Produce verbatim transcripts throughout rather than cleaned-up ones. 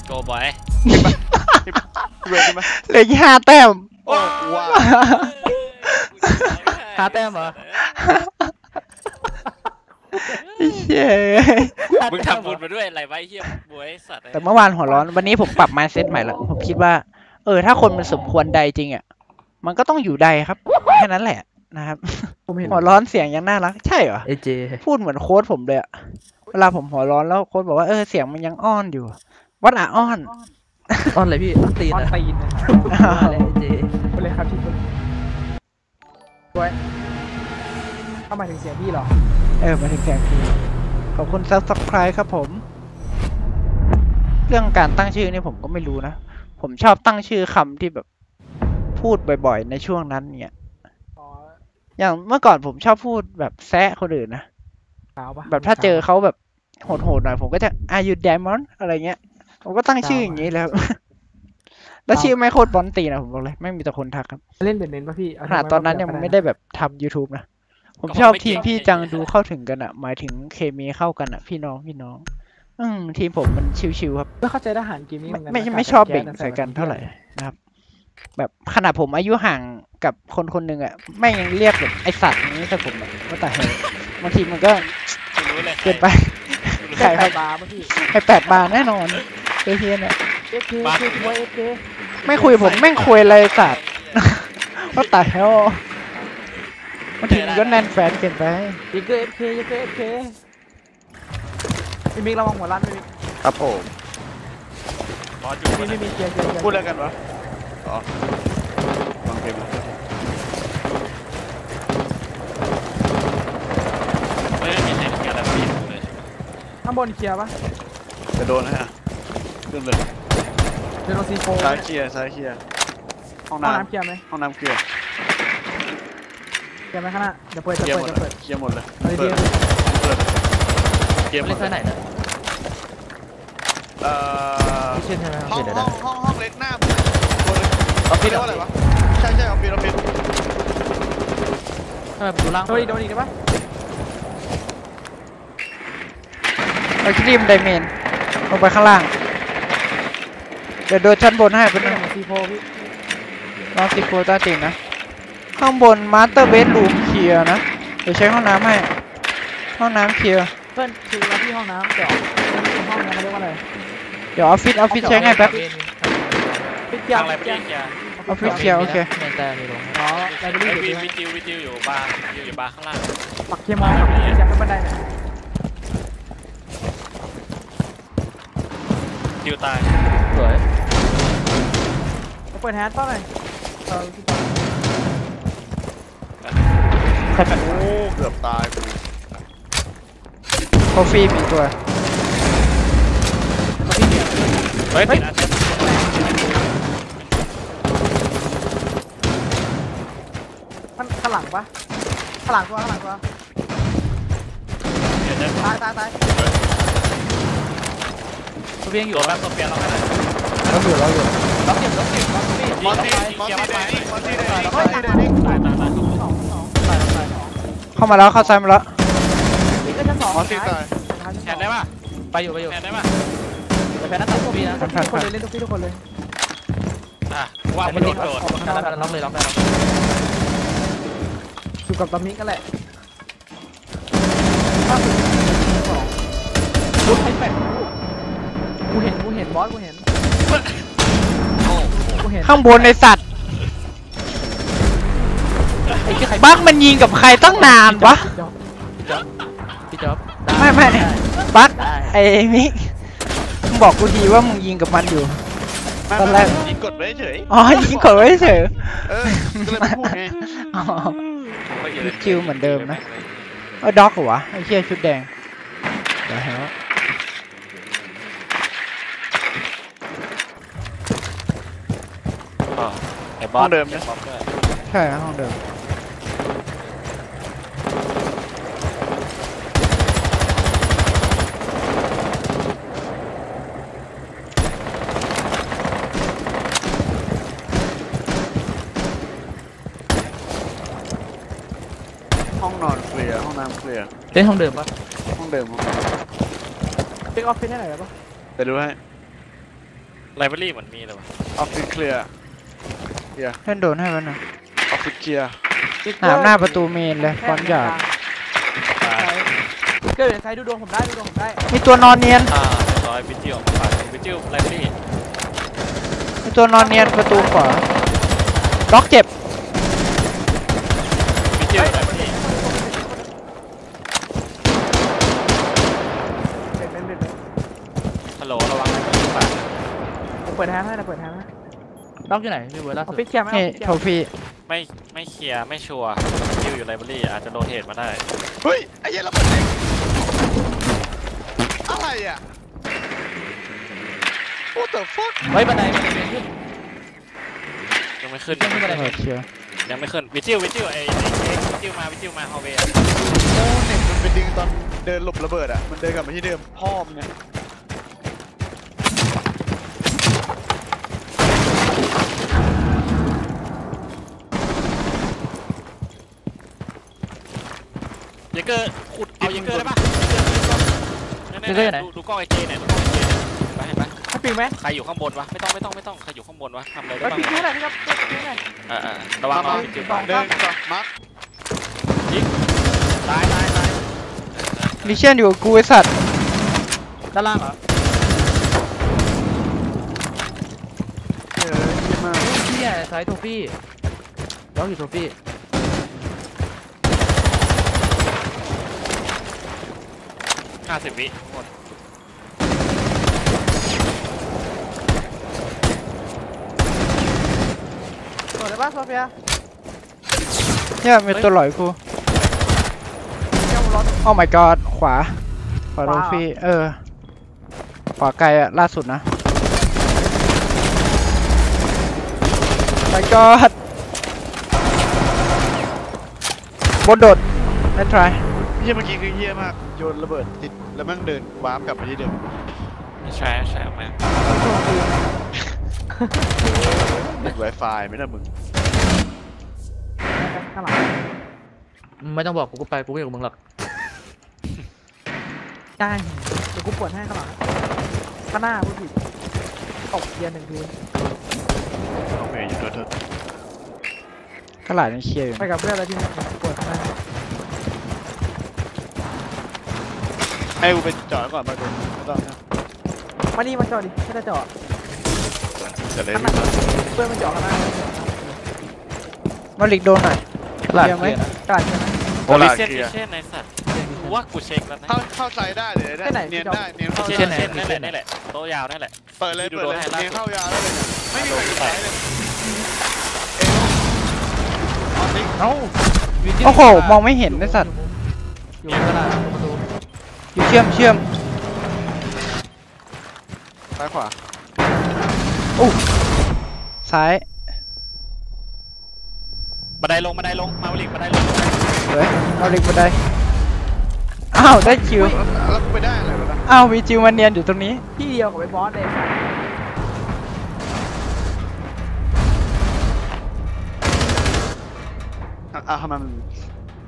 Let's go boy เหลือห้าแต้มห้าแต้มเหรอเฮียมึงทำบุญมาด้วยอะไรไว้เฮียบวยสัตว์แต่เมื่อวานหัวร้อนวันนี้ผมปรับ mindset ใหม่แล้วผมคิดว่าเออถ้าคนมันสมควรใดจริงอ่ะมันก็ต้องอยู่ใดครับแค่นั้นแหละนะครับหัวร้อนเสียงยังน่ารักใช่เหรอเอเจพูดเหมือนโค้ชผมเลยอ่ะเวลาผมหัวร้อนแล้วโค้ชบอกว่าเออเสียงมันยังอ้อนอยู่วัดอะอ้อนอ้อนอะไรพี่ตีนตีนอะไรเอเจไปเลยครับที่คุณบวยเข้ามาถึงเสียงพี่หรอเออมาถึงเสียงพี่ขอบคุณซับสไครป์ครับผมเรื่องการตั้งชื่อนี่ผมก็ไม่รู้นะผมชอบตั้งชื่อคำที่แบบพูดบ่อยๆในช่วงนั้นเนี่ยอย่างเมื่อก่อนผมชอบพูดแบบแซะคนอื่นนะแบบถ้าเจอเขาแบบโหดๆหน่อยผมก็จะ Are you Diamond อะไรเงี้ยผมก็ตั้งชื่ออย่างนี้แล้วแล้วชื่อไม่โคตรบอนตีนะผมบอกเลยไม่มีแต่คนทักครับเล่นเป็นเน้นป่ะพี่ขนาดตอนนั้นยังไม่ได้แบบทำ YouTube นะผมชอบทีมพี่จังดูเข้าถึงกันอ่ะหมายถึงเคมีเข้ากันอ่ะพี่น้องพี่น้องอืมทีมผมมันชิวๆครับไม่เข้าใจทหารเกมนี้ไม่ไม่ชอบเบ่งใส่กันเท่าไหร่นะครับแบบขนาดผมอายุห่างกับคนคนหนึ่งอ่ะแม่งยังเรียกแบบไอสัตว์นี้แต่ผมแบบว่าแต่บางทีมันก็เกินไปใช่ครับไอแปดบาร์แน่นอนเอเทียนอ่ะไม่คุยผมแม่งคุยอะไรสัตว์ว่าแต่มันถึงก็แน่นแฟนเกินไปยิงเกอร์เอฟเคยิงเกอร์เอฟเคมีมิกระวังหัวลั่นมีมิกครับผมมีมีมีเกียร์เกียร์พูดอะไรกันวะอ๋อวางเกมไม่ได้ยินเสียงเกียร์อะไรไม่ยินเลยข้างบนเกียร์ปะจะโดนนะฮะขึ้นเลยเดินลงซีโฟซ้ายเกียร์ซ้ายเกียร์ห้องน้ำเกียร์ไหมห้องน้ำเกียร์เกี่ยมไหมข้างหน้าเดี๋ยวเปิดเดี๋ยวเปิดเดี๋ยวเปิดเกี่ยมหมดเลยเปิดเปิดเกี่ยมหมดเลยเล่นเซอร์ไหนนะเอ่อห้องห้องห้องห้องเล็กหน้าเอาปีนอะไรวะใช่ใช่เอาปีนเอาปีนทำไมดูล่างโดนอีกโดนอีกได้ปะเอาครีมไดเมนลงไปข้างล่างเดี๋ยวโดนชั้นบนให้เป็นของซีโฟพี่ลองซีโฟตาติ่งนะข้างบนมาสเตอร์เบดรูมเคลียร์นะเดี๋ยวใช้ห้องน้ำให้ห้องน้ำเคลียร์เพื่อนคือเราที่ห้องน้ำเดี๋ยวห้องน้ำเขาเรียกว่าอะไรเดี๋ยวออฟฟิศออฟฟิศใช้ง่ายแป๊บปิดยางอะไรปิดยางออฟฟิศเคลียร์โอเคแต่ไม่ลงอ๋อแต่ไม่ลงวิจิววิจิวอยู่บาร์อยู่บาร์ข้างล่างปักเคลียร์มาเคลียร์ขึ้นบันไดเนี่ยจิวตายสวยเปิดแฮชต่อหน่อยโอ้เกือบตายโคฟี่มีตัวเฮ้ยปิดมันข้างหลังปะข้างหลังตัวข้างหลังตัวตายตายตายโคฟี่ยังอยู่แล้วโคฟี่เราไม่ได้เราอยู่เราอยู่ล็อกเก็บล็อกเก็บล็อกเก็บมอนตี้มอนตี้เดนิกมอนตี้เดนิกมอนตี้เดนิกตายตายตายสองสองเข้ามาแล้วเข้าซ้ายมาแล้วนี่ก็จะสองซ้ายแข่งได้ป่ะไปอยู่ไปอยู่แข่งได้ป่ะแต่แพ้นัดตัดตัวบีนะทุกคนเลยเล่นทุกที่ทุกคนเลยอ่ะว่าไม่โดนโดนล็อกเลยล็อกเลยอยู่กับตอมมิกนั่นแหละบุกให้แปดกูเห็นกูเห็นบอสกูเห็นข้างบนในสัตว์บั๊กมันยิงกับใครตั้งนานวะพี่จ๊อบไม่ไม่บั๊กไอ้มิกมึงบอกกูทีว่ามึงยิงกับมันอยู่ตอนแรกยิงกดไว้เฉยอ๋อยิงกดไว้เฉยเออก็เลยพูดไงอ๋อคิวเหมือนเดิมนะเออด็อกเหรอวะไอ้เชี่ยชุดแดงเดี๋ยวแล้วอ๋อไอ้บอสเดิมนะใช่ห้องเดิมเล่นห้องเดิมปะห้องเดิมเช็คออฟฟิศให้หน่อยได้ปะเดี๋ยวดูให้ ไลบรารีเหมือนมีเลยวะออฟฟิศเคลียร์เพื่อนโดนให้มันหน่อยออฟฟิศเคลียร์หน้าหน้าประตูเมนเลยความหยาบเกิดใครดูดวงผมได้ดูดวงผมได้มีตัวนอนเนียนอ่าร้อยบิจิวผ่านบิจิวไลบรารีมีตัวนอนเนียนประตูขวาล็อกเจ็บบิจิวไลบรารีฮัลโหลระวังเปิดแฮมให้นะเปิดแฮมนะล็อกอยู่ไหนพี่เบิร์ดล่าสุดปิดเคลียร์ไหมโทฟีไม่ไม่เคลียร์ไม่ชัวร์บิจิวอยู่ไลบรารีอาจจะโดนเหตุมาได้เฮ้ยไอ้เหี้ยระเบิดอะไรอ่ะ What the fuck เฮ้ยบันไดบันไดขึ้นยังไม่ขึ้นยังไม่ขึ้นยังไม่ขึ้นบิจิวบิจิวไอ้บิจิวมาบิจิวมาฮอลเวย์โอ้เน็ตมันไปดึงตอนเดินหลบระเบิดอ่ะมันเดินกลับมาที่เดิมพ่อมเนี่ยเยเกอร์ขุดเอาเยเกอร์ได้ปะเยเกอร์ไหนดูกล้องไอเจไหนดูกล้องไอเจไหนเห็นปะเห็นปะปิงไหมใครอยู่ข้างบนวะไม่ต้องไม่ต้องไม่ต้องใครอยู่ข้างบนวะทำอะไรได้บ้างปิงนี่แหละพี่ครับปิงนี่แหละอ่าอ่าระวังระวังปิงเดินมัดยิงตายตายตายลิเชียนอยู่กูไอสัตว์ด้านล่างเหรอเออมาพี่อะสายโทฟี่ร้องอยู่โทฟี่ห้าสิบวิหมดหมดเลยป่ะโซเฟียเนี่ยมีตัวลอยกูโอ้ my god ขวาขวาโรฟี่เออขวาไกลอะล่าสุดนะ my god บดโดดไม่ทรายเยี่ยเมื่อกี้คือเยี่ยมากโยนระเบิดติดแล้วมันเดินวาร์ปกลับไปที่เดิมใช่ใช่ออกมาติดไวไฟไม่ได้มึงไม่ต้องบอกกูก็ไปกูไม่อยู่กับมึงหรอกได้เดี๋ยวกูปวดให้ข้างหลังข้างหน้ากูผิดตกเยียนหนึ่งทีโอเคอยู่ตัวเธอข้างหลังนี่เชียร์ไปกับเพื่อนแล้วที่นี่ปวดมากให้กูไปจอดก่อนมาดูมาดีมาจอดดิไม่ได้จอดจะเล่นเพื่อนมันจอดกันได้มาหลีกโดนหน่อยกลาดไหมกลาดใช่ไหมโอลิเซียนเช่นในสัตว์ว่ากูเช็คแล้วนะเข้าใจได้เลยได้เนียนได้เนียนเข้าใจนั่นแหละนั่นแหละโต๊ะยาวนั่นแหละเปิดเลยเปิดเลยเนียนเข้ายาวแล้วเลยไม่มีใครเลยเอ้าโอ้โหมองไม่เห็นในสัตว์เชื่อมเชื่อมซ้ายขวาโอ้ซ้ายบันไดลงบันไดลงมาบริกบันไดลงเฮ้ยมาบริกบันไดอ้าวได้คิวแล้วไปได้อะไรบ้างอ้าวมีจิวมันเนียนอยู่ตรงนี้ที่เดียวกับไอ้บอสเลยอ้าวทำไมมัน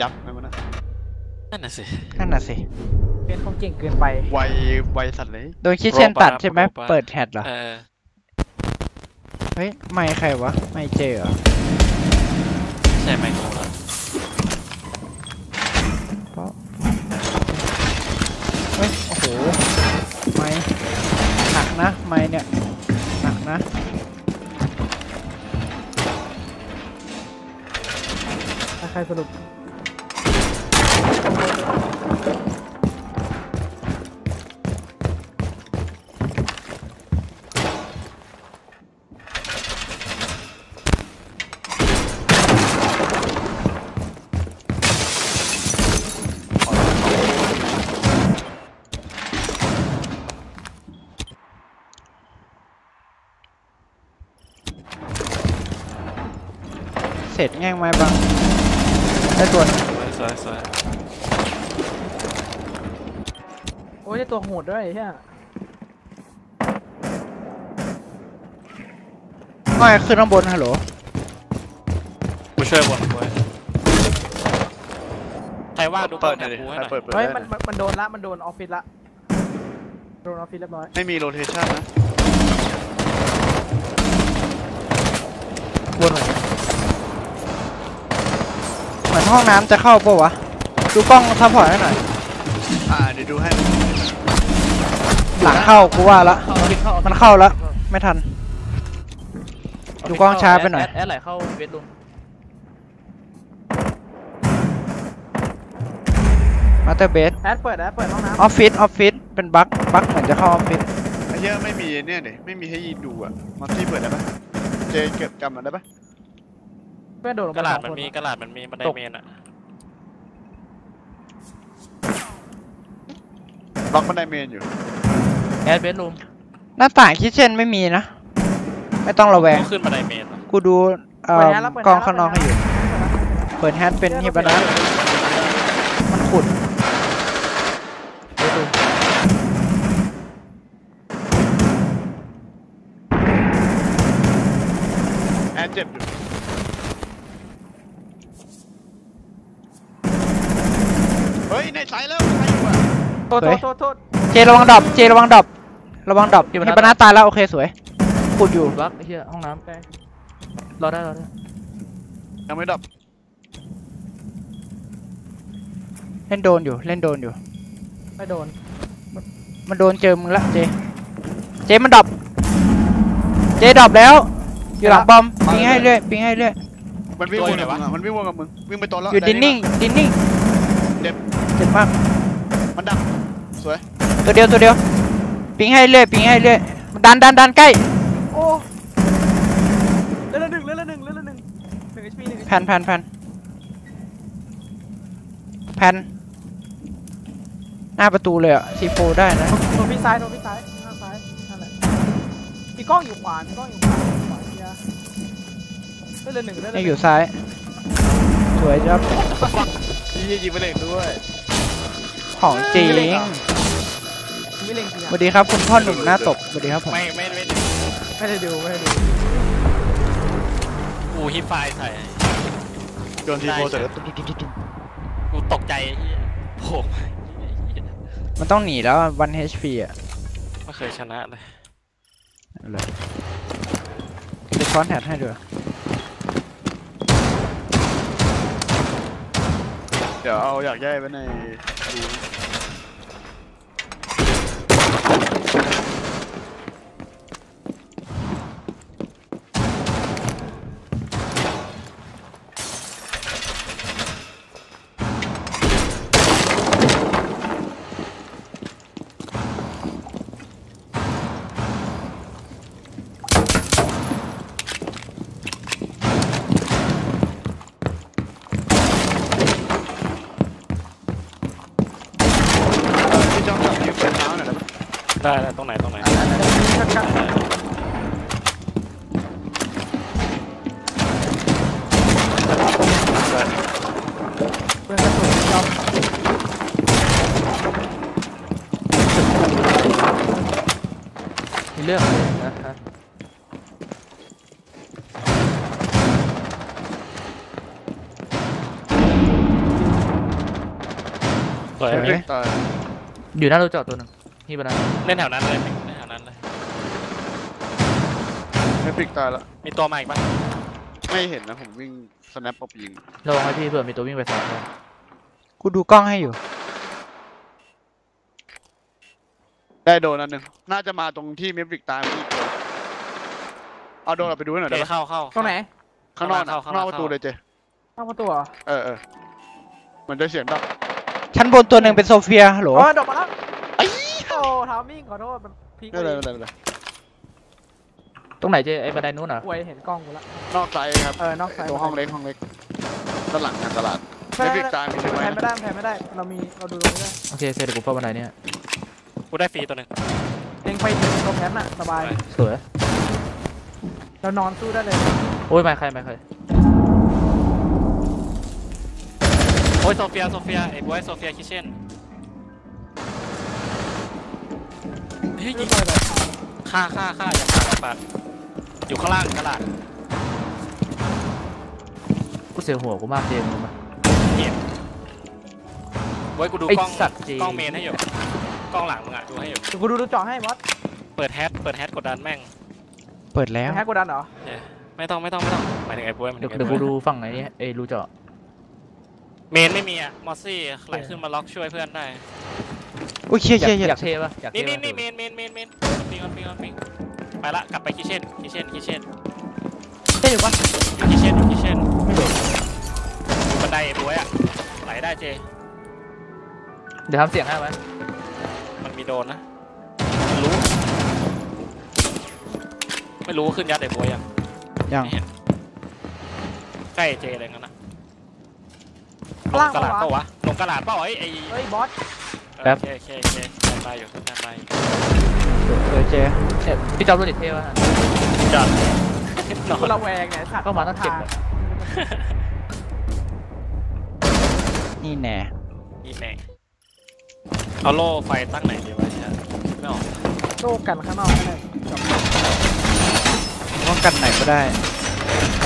ยับมันนะนั่นน่ะสินั่นน่ะสิเป็นเขาเก่งเกินไปไวไวสัตว์เลยโดยคิดเช่นตัดใช่ไหมเปิดแฮตเหรอเฮ้ยไม่ใครวะไม่เจอใช่ไม่โดนเฮ้ยโอ้โหไม่หนักนะไม่เนี่ยหนักนะใครสรุปเสร็จง่ายไหมบ้างได้ตัวสวยสวยโอ้ยได้ตัวโหดด้วยใช่ไหมง่ายขึ้นข้างบนฮัลโหลมาช่วยบนด้วยใครว่าดูเปิดเลยเฮ้ยมันมันโดนละมันโดนออฟฟิศละโดนออฟฟิศเรียบร้อยไม่มีโรเทชั่นนะ วนหน่อยเหมือนห้องน้ำจะเข้าปะวะดูกล้องซัพพอร์ตให้หน่อยอ่าเดี๋ยวดูให้หลังเข้ากูว่าละมันเข้าแล้วไม่ทันดูกล้องช้าไปหน่อยแอดไหลเข้าเวทลุงมาเตอร์เบสแอดเปิดแอดเปิดห้องน้ำออฟฟิศออฟฟิศเป็นบั๊กบั๊กเหมือนจะเข้าออฟฟิศเยอะไม่มีเนี่ยเดี๋ยวไม่มีให้ยีดูอ่ะมาที่เปิดได้ปะเจเก็บจำมันได้ปะเพื่อโดนกระดาษมันมีกระดาษมันมีมันได้เมนอะล็อกมันได้เมนอยู่แอดเบสรูมหน้าต่างคิทเช่นไม่มีนะไม่ต้องระแวงขึ้นมาได้เมนกูดูกองข้างนอกให้อยู่เปิดแฮตเป็นเฮบานะมันขุดแอดเจ็บอยู่เฮ้ยในสายแล้วใครอยู่อะโทษโทษโทษเจระวังดับเจระวังดับระวังดับเฮบานะตายแล้วโอเคสวยขุดอยู่รักไอ้เหี้ยห้องน้ำใกล้รอได้รอได้ยังไม่ดับเล่นโดนอยู่เล่นโดนอยู่ไม่โดนมันโดนเจอมึงละเจเจมันดับเจดับแล้วอยู่หลังบอมปิงให้เรื่อยปิงให้เรื่อยมันวิ่งวนกับมึงมันวิ่งวนกับมึงวิ่งไปตอนแล้วอยู่ดินนิ่งดินนิ่งเจ็บเจ็บมากมันดับสวยตัวเดียวตัวเดียวปิงให้เรื่อยปิงให้เรื่อยดันดันดันใกล้โอ้เล่นละหนึ่งเล่นละหนึ่งเล่นละหนึ่งหนึ่ง เอช พี หนึ่งแผ่นแผ่นแผ่นแผ่นหน้าประตูเลยอ่ะซีโฟได้นะโดนพี่ซ้ายโดนพี่ซ้ายข้างซ้ายนั่นแหละมีกล้องอยู่ขวามีกล้องอยู่ขวาขวาเดียเล่นละหนึ่งเล่นละหนึ่งอยู่ซ้ายสวยจับยี่ยิงไปเล็กด้วยของจริงสวัสดีครับคุณพ่อหนุ่มหน้าตกสวัสดีครับผมไม่ไม่ไม่ไม่ได้ดูไม่ได้ดูกูฮิปไฟใส่โดนทีโพเสร็จแล้วกูตกใจโผล่มันต้องหนีแล้ววัน เอช พี อ่ะไม่เคยชนะเลยอะไรจะช้อนแฮตให้ด้วยเดี๋ยวเอาอยากแย่ไปในได้ตรงไหนตรงไหนมีเรื่องอะไรนะฮะอยู่หน้ารถจอดตัวนึงนี่ปะนะเล่นแถวนั้นเลยเล่นแถวนั้นเลยไม่ปิกตายละมีตัวมาอีกปะไม่เห็นนะผมวิ่งสแนปออกยิงระวังให้พี่เผื่อมีตัววิ่งไปซ้ายกูดูกล้องให้อยู่ได้โดนอันหนึ่งน่าจะมาตรงที่ไม่ปิกตายพี่เอาโดนเราไปดูหน่อยได้ไหมเข้าเข้าตรงไหนข้างนอกข้างนอกประตูเลยเจข้างประตูเหรอเออเออเหมือนได้เสียงดับชั้นบนตัวหนึ่งเป็นโซเฟียฮัลโหลอ๋อดอกมาแล้วโอ้ทามิ่งขอโทษมันพีคเลย ตรงไหนเจ๊ไอ้บันไดนู้นเหรอเห็นกล้องกูละนอกไซด์ครับเออนอกไซด์ตัวห้องเล็กห้องเล็กด้านหลังการตลาดไม่ปิดตามีไหมไม่ได้แพ้ไม่ได้เรามีเราดูตรงนี้ได้โอเคเซเดกูเฝ้าบันไดเนี่ยกูได้ฟรีตัวหนึ่งเล็งไปถึงตัวแพ้น่ะสบายสวยเรานอนสู้ได้เลยโอ้ยไม่ใครไม่ใครโอ้ยโซเฟียโซเฟียไอ้บอยโซเฟียคิทเช่นเฮ้ยยิงไปเลยฆ่าฆ่าฆ่าอย่าฆ่าปัดอยู่ข้างล่างกระดาษกูเสียหัวกูมากเจมมาเหี้ยไว้กูดูกล้องกล้องเมนให้อยู่กล้องหลังมึงอ่ะดูให้อยู่กูดูดูจ่อให้บอสเปิดแฮชเปิดแฮชกดดันแม่ง เปิดแล้วแฮกโกดันเหรอไม่ต้องไม่ต้องไม่ต้องหมายถึงไอ้พวกมันเดี๋ยวกูดูฝั่งไหนเนี่ยเอ้ยรู้เจาะเมนไม่มีอ่ะมอสซี่ไหลขึ้นมาล็อกช่วยเพื่อนได้โอ้ยเชี่ยอยากเทปะนี่นี่นี่เมนเมนเมนเมนปิงปิงปิงไปละกลับไปคิเช่นคิเช่นคิเช่นเฮ้ยอยู่ปะอยู่คิเช่นอยู่คิเช่นบันไดไอ้พวกอ่ะไหลได้เจเดี๋ยวทำเสียงให้ไหมมันมีโดนนะรู้ไม่รู้ขึ้นยัดไอ้พวกยังยังใกล้เจอะไรงั้นนะลงกระดาษเปล่าวะลงกระดาษเปล่าไอ้ไอ้บอสแป๊บโอเคโอเคตายอยู่ตายอยู่เออเจพี่จอมโดนดิเทวะจอมกูระแวงไงสัตว์เข้ามาต้องเจ็บนี่แน่นี่แน่เอาโล่ไฟตั้งไหนดีวะเนี่ยไม่ออกโล่กันข้างนอกได้ก็กันไหนก็ได้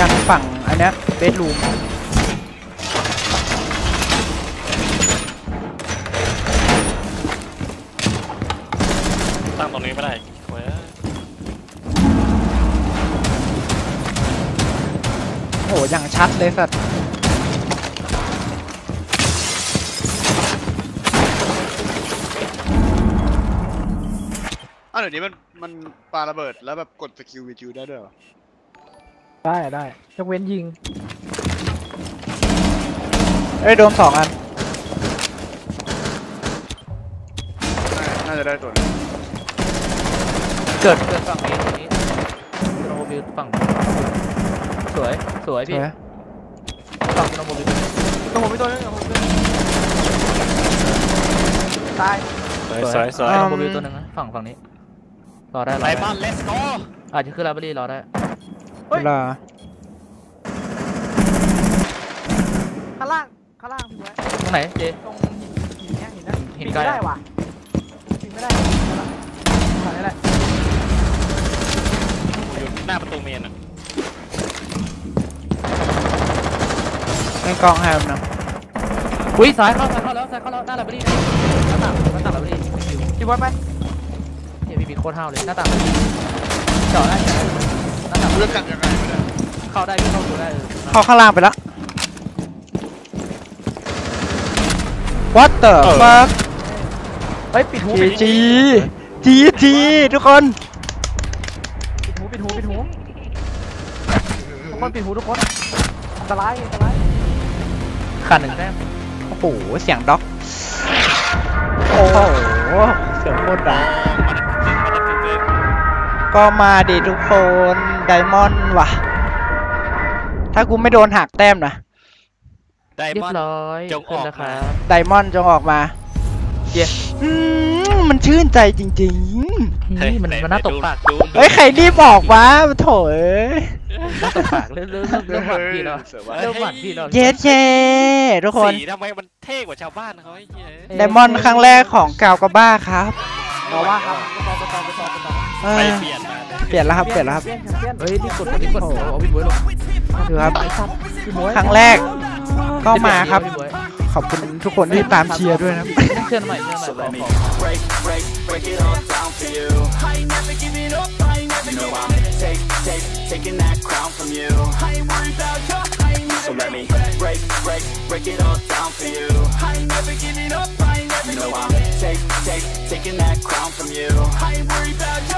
กันฝั่งอันนี้เบดรูมตั้งตรงนี้ไม่ได้โอ้โหอย่างชัดเลยสัตว์อ้าวเดี๋ยวนี้มันมันปาระเบิดแล้วแบบกดสกิลวิจิวได้ด้วยหรอได้ได้ยกเว้นยิงเอ้ยโดนสองอันน่าจะได้ตัวเกิดเกิดฝั่งนี้นี้โนบิลฝั่งสวยสวยพี่ฝั่งโนบิลโนบิลตัวนึงตายสวยสวยสวยโนบิลตัวนึงนะฝั่งฝั่งนี้รอได้รอได้ไปบ้าน let's go อาจจะขึ้นลาบารีรอได้เวลาข้างล่างข้างล่างพี่ไว้ตรงไหนเจตรงหินหินนะหินไม่ได้ว่ะหินไม่ได้ฝั่งนี้แหละหน้าประตูเมนอ่ะให้กองแฮมนะอุ้ยสายเข้าสายเข้าแล้วสายเข้าแล้วหน้าลาบารีหน้าต่างหน้าต่างลาบารีพี่ไว้ไหมเดี๋ยวพี่มีโคตรห้าวเลยหน้าต่างเจาะได้เลือกกันยังไงเข้าได้เข้าดูได้เข้าข้างล่างไปแล้ว What the fuck เฮ้ยปิดหูปิดจีจีจีทุกคนปิดหูปิดหูปิดหูทุกคนปิดหูทุกคนอันตรายอันตรายขาดหนึ่งแต้มโอ้โหเสียงด็อกโอ้โหเสียงโคตรดังก็มาดิทุกคนไดมอนด์ว่ะถ้ากูไม่โดนหักแต้มนะไดมอนด์จงออกมาไดมอนด์จงออกมาเย้มันชื่นใจจริงๆเฮ้ยมันน่าตกปากเฮ้ยใครรีบบอกวะโถ่น่าตกปากเริ่มเริ่มเริ่มหวั่นพี่เราเริ่มหวั่นพี่เราเย้เย้ทุกคนสีทำไมมันเท่กว่าชาวบ้านเขาไดมอนด์ครั้งแรกของกาวกระบ้าครับกาวกระบ้าครับเปลี่ยนแล้วครับเปลี่ยนแล้วครับเฮ้ยนี่กดนี่กดโอ้โหพี่บวยลงถือครับครั้งแรกก็มาครับขอบคุณทุกคนที่ตามเชียร์ด้วยนะเชื่อใหม่เชื่อใหม่ขอบ